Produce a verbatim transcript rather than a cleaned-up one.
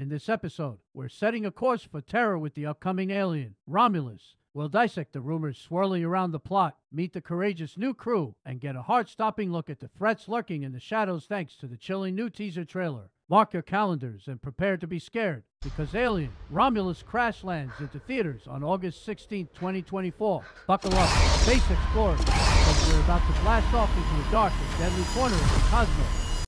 In this episode, we're setting a course for terror with the upcoming Alien, Romulus. We'll dissect the rumors swirling around the plot, meet the courageous new crew, and get a heart-stopping look at the threats lurking in the shadows thanks to the chilling new teaser trailer. Mark your calendars and prepare to be scared, because Alien, Romulus crash lands into theaters on August sixteenth, twenty twenty-four. Buckle up, space explorers, because we're about to blast off into a dark and deadly corner of the cosmos.